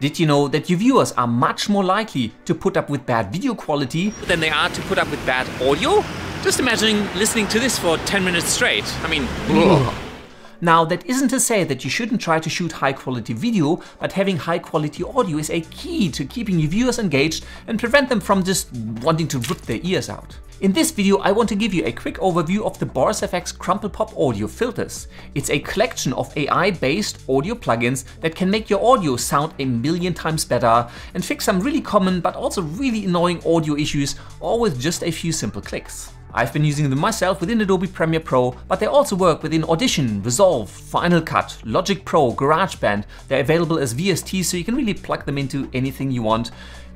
Did you know that your viewers are much more likely to put up with bad video quality than they are to put up with bad audio? Just imagine listening to this for 10 minutes straight. I mean, Now, that isn't to say that you shouldn't try to shoot high quality video, but having high quality audio is a key to keeping your viewers engaged and prevent them from just wanting to rip their ears out. In this video, I want to give you a quick overview of the Boris FX CrumplePop audio filters. It's a collection of AI-based audio plugins that can make your audio sound a million times better and fix some really common but also really annoying audio issues, all with just a few simple clicks. I've been using them myself within Adobe Premiere Pro, but they also work within Audition, Resolve, Final Cut, Logic Pro, GarageBand. They're available as VST, so you can really plug them into anything you want.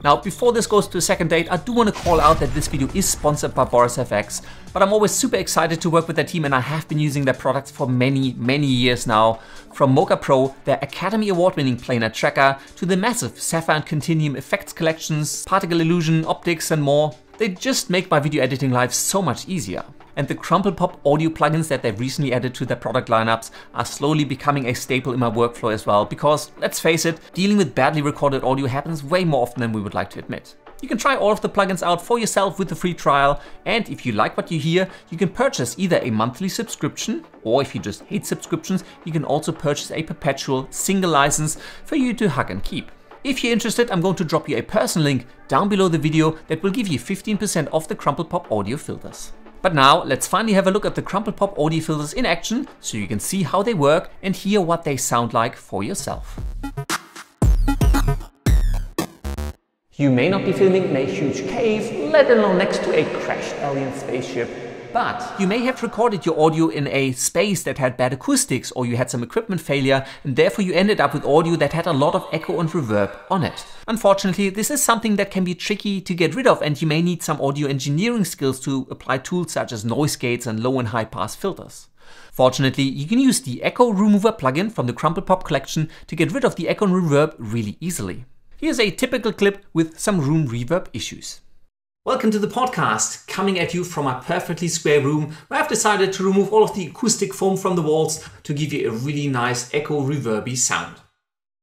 Now, before this goes to a second date, I do want to call out that this video is sponsored by Boris FX, but I'm always super excited to work with their team and I have been using their products for many, many years now. From Mocha Pro, their Academy Award-winning planar tracker, to the massive Sapphire and Continuum effects collections, Particle Illusion, Optics and more. They just make my video editing life so much easier. And the CrumplePop audio plugins that they've recently added to their product lineups are slowly becoming a staple in my workflow as well, because let's face it, dealing with badly recorded audio happens way more often than we would like to admit. You can try all of the plugins out for yourself with the free trial, and if you like what you hear, you can purchase either a monthly subscription, or if you just hate subscriptions, you can also purchase a perpetual single license for you to hug and keep. If you're interested, I'm going to drop you a personal link down below the video that will give you 15% off the CrumplePop audio filters. But now let's finally have a look at the CrumplePop audio filters in action so you can see how they work and hear what they sound like for yourself. You may not be filming in a huge cave, let alone next to a crashed alien spaceship, but you may have recorded your audio in a space that had bad acoustics or you had some equipment failure and therefore you ended up with audio that had a lot of echo and reverb on it. Unfortunately, this is something that can be tricky to get rid of and you may need some audio engineering skills to apply tools such as noise gates and low and high pass filters. Fortunately, you can use the Echo Remover plugin from the CrumplePop collection to get rid of the echo and reverb really easily. Here's a typical clip with some room reverb issues. Welcome to the podcast, coming at you from my perfectly square room where I've decided to remove all of the acoustic foam from the walls to give you a really nice echo reverby sound.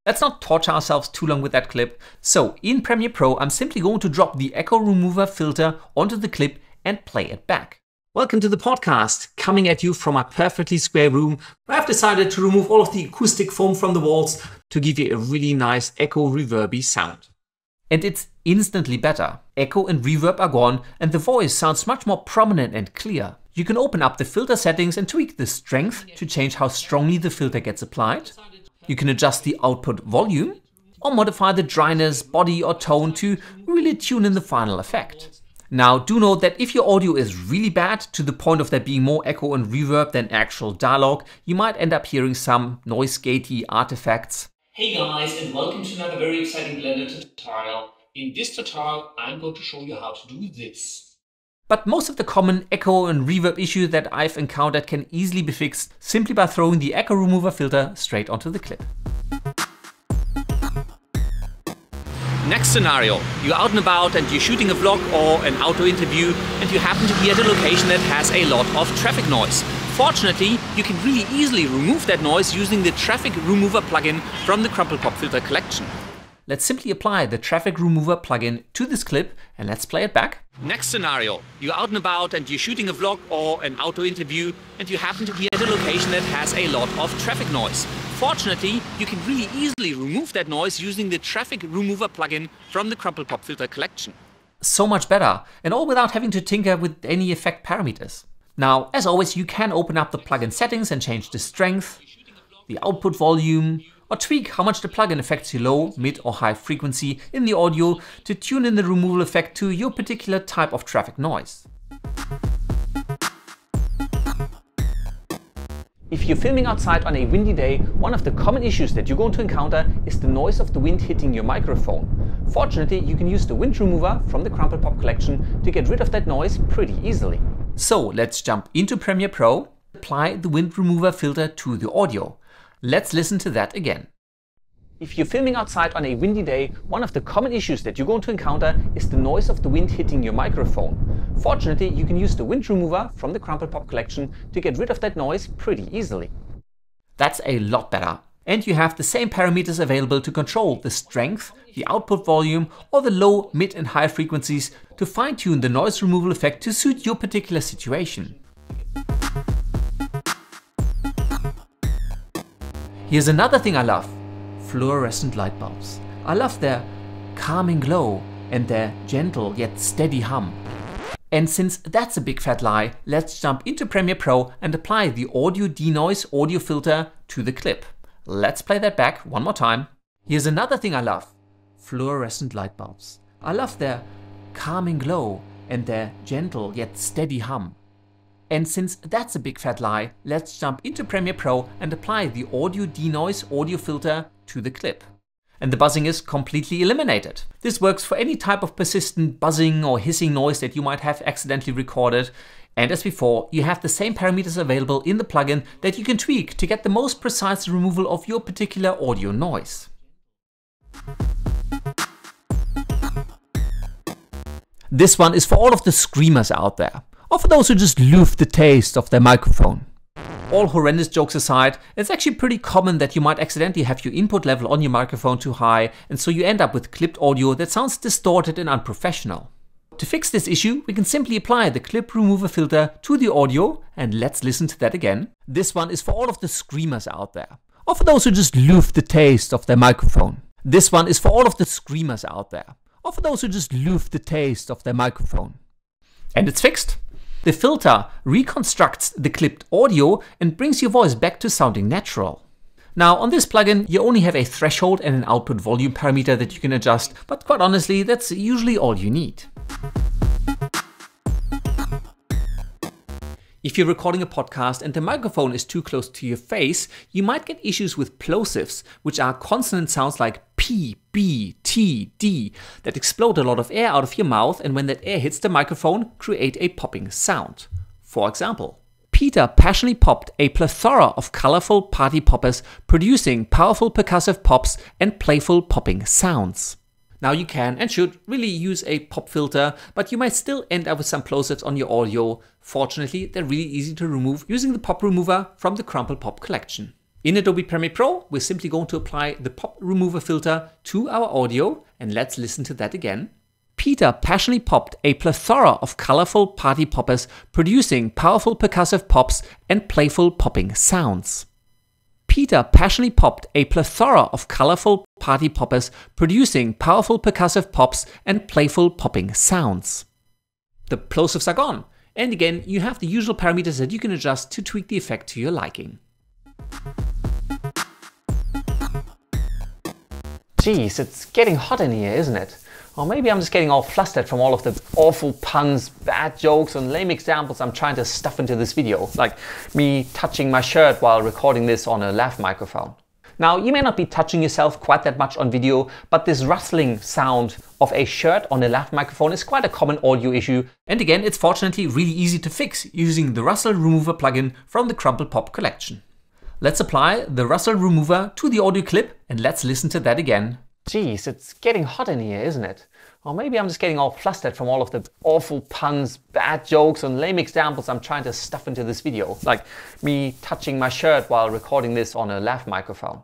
Let's not torture ourselves too long with that clip. So in Premiere Pro, I'm simply going to drop the echo remover filter onto the clip and play it back. Welcome to the podcast, coming at you from my perfectly square room where I've decided to remove all of the acoustic foam from the walls to give you a really nice echo reverby sound. And it's instantly better. Echo and reverb are gone and the voice sounds much more prominent and clear. You can open up the filter settings and tweak the strength to change how strongly the filter gets applied. You can adjust the output volume or modify the dryness, body or tone to really tune in the final effect. Now do note that if your audio is really bad to the point of there being more echo and reverb than actual dialogue, you might end up hearing some noise gatey artifacts. Hey guys, and welcome to another very exciting Blender tutorial. In this tutorial, I'm going to show you how to do this. But most of the common echo and reverb issues that I've encountered can easily be fixed simply by throwing the echo remover filter straight onto the clip. Next scenario, you're out and about and you're shooting a vlog or an outdoor interview and you happen to be at a location that has a lot of traffic noise. Fortunately, you can really easily remove that noise using the Traffic Remover plugin from the CrumplePop filter collection. Let's simply apply the Traffic Remover plugin to this clip and let's play it back. Next scenario, you're out and about and you're shooting a vlog or an outdoor interview and you happen to be at a location that has a lot of traffic noise. Fortunately, you can really easily remove that noise using the Traffic Remover plugin from the CrumplePop filter collection. So much better, and all without having to tinker with any effect parameters. Now, as always, you can open up the plugin settings and change the strength, the output volume, or tweak how much the plugin affects your low, mid, or high frequency in the audio to tune in the removal effect to your particular type of traffic noise. If you're filming outside on a windy day, one of the common issues that you're going to encounter is the noise of the wind hitting your microphone. Fortunately, you can use the wind remover from the CrumplePop collection to get rid of that noise pretty easily. So let's jump into Premiere Pro, apply the wind remover filter to the audio. Let's listen to that again. If you're filming outside on a windy day, one of the common issues that you're going to encounter is the noise of the wind hitting your microphone. Fortunately, you can use the wind remover from the CrumplePop collection to get rid of that noise pretty easily. That's a lot better. And you have the same parameters available to control the strength, the output volume, or the low, mid and high frequencies to fine-tune the noise removal effect to suit your particular situation. Here's another thing I love, fluorescent light bulbs. I love their calming glow and their gentle yet steady hum. And since that's a big fat lie, let's jump into Premiere Pro and apply the Audio Denoise audio filter to the clip. Let's play that back one more time. Here's another thing I love, fluorescent light bulbs. I love their calming glow and their gentle yet steady hum. And since that's a big fat lie, let's jump into Premiere Pro and apply the Audio Denoise audio filter to the clip. And the buzzing is completely eliminated. This works for any type of persistent buzzing or hissing noise that you might have accidentally recorded. And as before, you have the same parameters available in the plugin that you can tweak to get the most precise removal of your particular audio noise. This one is for all of the screamers out there, or for those who just love the taste of their microphone. All horrendous jokes aside, it's actually pretty common that you might accidentally have your input level on your microphone too high, and so you end up with clipped audio that sounds distorted and unprofessional. To fix this issue, we can simply apply the clip remover filter to the audio, and let's listen to that again. This one is for all of the screamers out there, or for those who just love the taste of their microphone. This one is for all of the screamers out there, or for those who just love the taste of their microphone. And it's fixed. The filter reconstructs the clipped audio and brings your voice back to sounding natural. Now on this plugin you only have a threshold and an output volume parameter that you can adjust, but quite honestly that's usually all you need. If you're recording a podcast and the microphone is too close to your face, you might get issues with plosives, which are consonant sounds like P, B, T, D that explode a lot of air out of your mouth, and when that air hits the microphone, create a popping sound. For example, Peter passionately popped a plethora of colorful party poppers, producing powerful percussive pops and playful popping sounds. Now you can and should really use a pop filter, but you might still end up with some plosives on your audio. Fortunately, they're really easy to remove using the pop remover from the CrumplePop collection. In Adobe Premiere Pro, we're simply going to apply the pop remover filter to our audio, and let's listen to that again. Peter passionately popped a plethora of colorful party poppers, producing powerful percussive pops and playful popping sounds. Peter passionately popped a plethora of colorful party poppers, producing powerful percussive pops and playful popping sounds. The plosives are gone, and again, you have the usual parameters that you can adjust to tweak the effect to your liking. Jeez, it's getting hot in here, isn't it? Or maybe I'm just getting all flustered from all of the awful puns, bad jokes and lame examples I'm trying to stuff into this video, like me touching my shirt while recording this on a lav microphone. Now, you may not be touching yourself quite that much on video, but this rustling sound of a shirt on a lav microphone is quite a common audio issue. And again, it's fortunately really easy to fix using the Rustle Remover plugin from the CrumplePop collection. Let's apply the Rustle Remover to the audio clip, and let's listen to that again. Jeez, it's getting hot in here, isn't it? Or maybe I'm just getting all flustered from all of the awful puns, bad jokes and lame examples I'm trying to stuff into this video, like me touching my shirt while recording this on a lav microphone.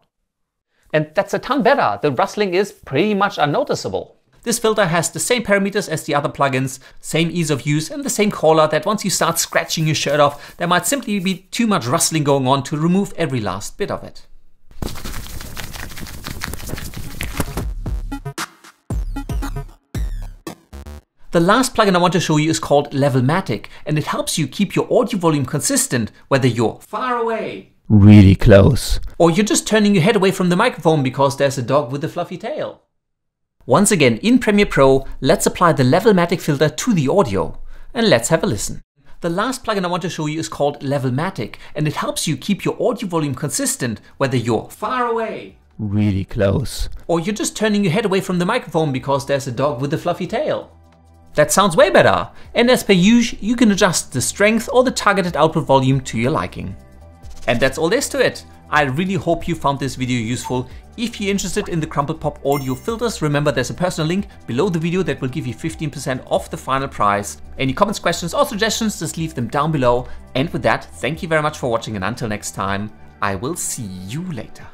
And that's a ton better. The rustling is pretty much unnoticeable. This filter has the same parameters as the other plugins, same ease of use and the same caller that once you start scratching your shirt off, there might simply be too much rustling going on to remove every last bit of it. The last plugin I want to show you is called Levelmatic, and it helps you keep your audio volume consistent whether you're far away, really close, or you're just turning your head away from the microphone because there's a dog with a fluffy tail. Once again in Premiere Pro, let's apply the Levelmatic filter to the audio, and let's have a listen. The last plugin I want to show you is called Levelmatic, and it helps you keep your audio volume consistent whether you're far away, really close, or you're just turning your head away from the microphone because there's a dog with a fluffy tail. That sounds way better, and as per usual, you can adjust the strength or the targeted output volume to your liking. And that's all there is to it. I really hope you found this video useful. If you're interested in the CrumplePop audio filters, remember there's a personal link below the video that will give you 15% off the final price. Any comments, questions or suggestions, just leave them down below. And with that, thank you very much for watching, and until next time, I will see you later.